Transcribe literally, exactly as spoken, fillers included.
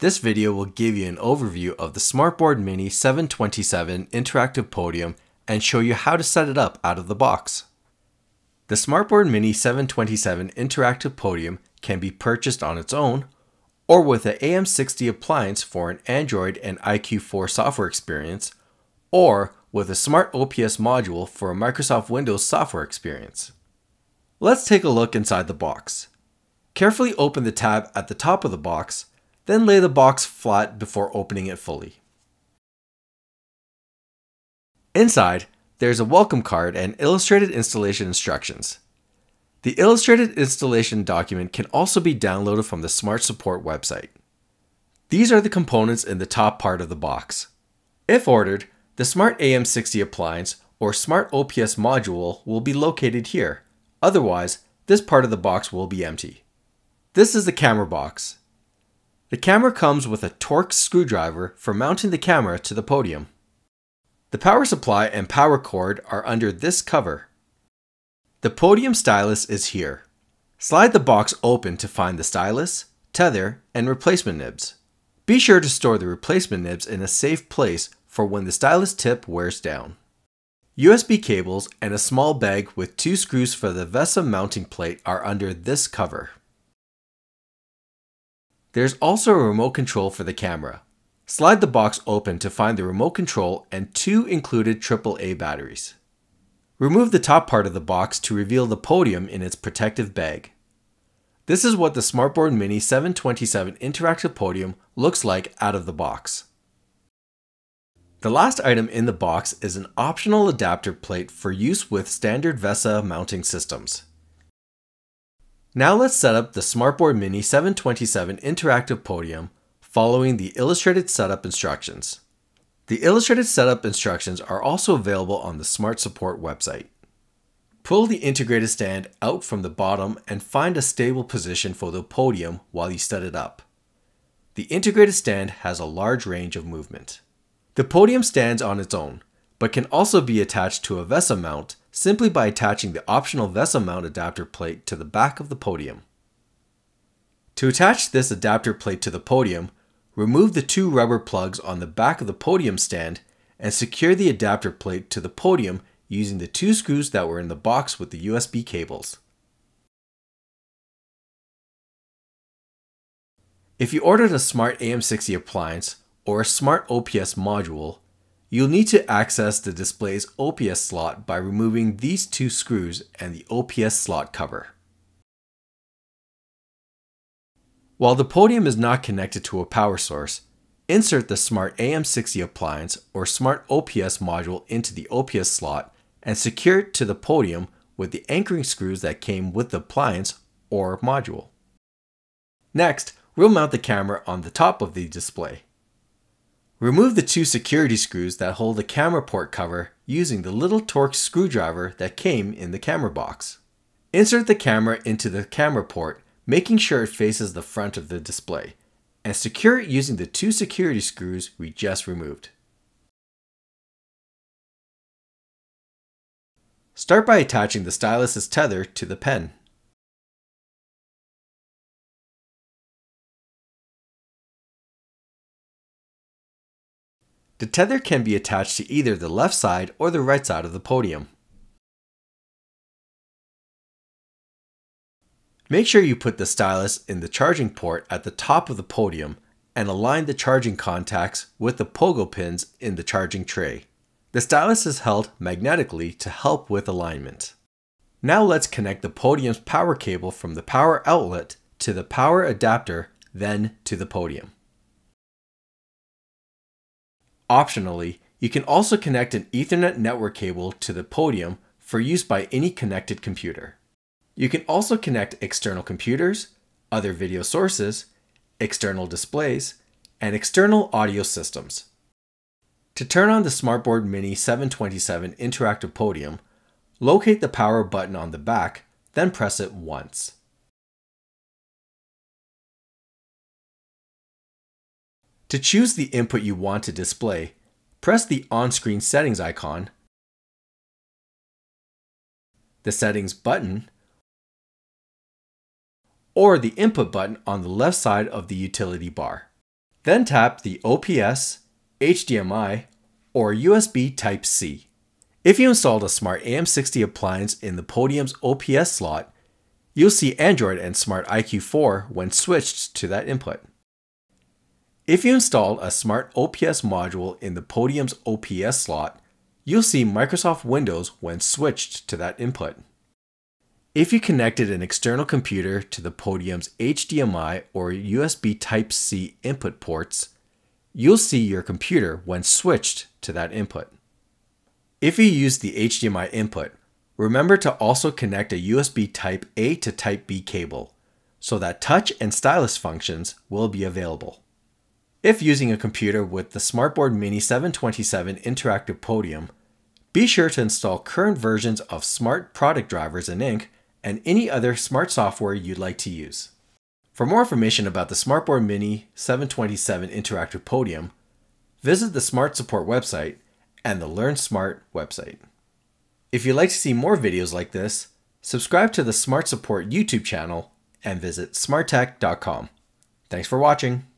This video will give you an overview of the SMART Board Mini seven twenty-seven Interactive Podium and show you how to set it up out of the box. The SMART Board Mini seven twenty-seven Interactive Podium can be purchased on its own or with an A M sixty appliance for an Android and I Q four software experience, or with a Smart O P S module for a Microsoft Windows software experience. Let's take a look inside the box. Carefully open the tab at the top of the box, then lay the box flat before opening it fully. Inside, there's a welcome card and illustrated installation instructions. The illustrated installation document can also be downloaded from the Smart Support website. These are the components in the top part of the box. If ordered, the Smart A M sixty appliance or Smart O P S module will be located here. Otherwise, this part of the box will be empty. This is the camera box. The camera comes with a Torx screwdriver for mounting the camera to the podium. The power supply and power cord are under this cover. The podium stylus is here. Slide the box open to find the stylus, tether, and replacement nibs. Be sure to store the replacement nibs in a safe place for when the stylus tip wears down. U S B cables and a small bag with two screws for the VESA mounting plate are under this cover. There's also a remote control for the camera. Slide the box open to find the remote control and two included triple A batteries. Remove the top part of the box to reveal the podium in its protective bag. This is what the SMART Board Mini seven twenty-seven Interactive Podium looks like out of the box. The last item in the box is an optional adapter plate for use with standard VESA mounting systems. Now let's set up the SMART Board Mini seven twenty-seven Interactive Podium following the illustrated setup instructions. The illustrated setup instructions are also available on the Smart Support website. Pull the integrated stand out from the bottom and find a stable position for the podium while you set it up. The integrated stand has a large range of movement. The podium stands on its own, but can also be attached to a VESA mount simply by attaching the optional VESA mount adapter plate to the back of the podium. To attach this adapter plate to the podium, remove the two rubber plugs on the back of the podium stand and secure the adapter plate to the podium using the two screws that were in the box with the U S B cables. If you ordered a Smart A M sixty appliance or a Smart O P S module, you'll need to access the display's O P S slot by removing these two screws and the O P S slot cover. While the podium is not connected to a power source, insert the Smart A M sixty appliance or Smart O P S module into the O P S slot and secure it to the podium with the anchoring screws that came with the appliance or module. Next, we'll mount the camera on the top of the display. Remove the two security screws that hold the camera port cover using the little Torx screwdriver that came in the camera box. Insert the camera into the camera port, making sure it faces the front of the display, and secure it using the two security screws we just removed. Start by attaching the stylus's tether to the pen. The tether can be attached to either the left side or the right side of the podium. Make sure you put the stylus in the charging port at the top of the podium and align the charging contacts with the pogo pins in the charging tray. The stylus is held magnetically to help with alignment. Now let's connect the podium's power cable from the power outlet to the power adapter, then to the podium. Optionally, you can also connect an Ethernet network cable to the podium for use by any connected computer. You can also connect external computers, other video sources, external displays, and external audio systems. To turn on the SMART Board Mini seven twenty-seven Interactive Podium, locate the power button on the back, then press it once. To choose the input you want to display, press the on-screen settings icon, the settings button, or the input button on the left side of the utility bar. Then tap the O P S, H D M I, or U S B Type-C. If you installed a Smart A M sixty appliance in the Podium's O P S slot, you'll see Android and Smart I Q four when switched to that input. If you installed a Smart O P S module in the Podium's O P S slot, you'll see Microsoft Windows when switched to that input. If you connected an external computer to the Podium's H D M I or U S B Type-C input ports, you'll see your computer when switched to that input. If you use the H D M I input, remember to also connect a U S B Type-A to Type-B cable, so that touch and stylus functions will be available. If using a computer with the SMART Board Mini seven twenty-seven Interactive Podium, be sure to install current versions of Smart Product Drivers in Inc and any other smart software you'd like to use. For more information about the SMART Board Mini seven twenty-seven Interactive Podium, visit the Smart Support website and the Learn Smart website. If you'd like to see more videos like this, subscribe to the Smart Support YouTube channel and visit Smart Tech dot com. Thanks for watching.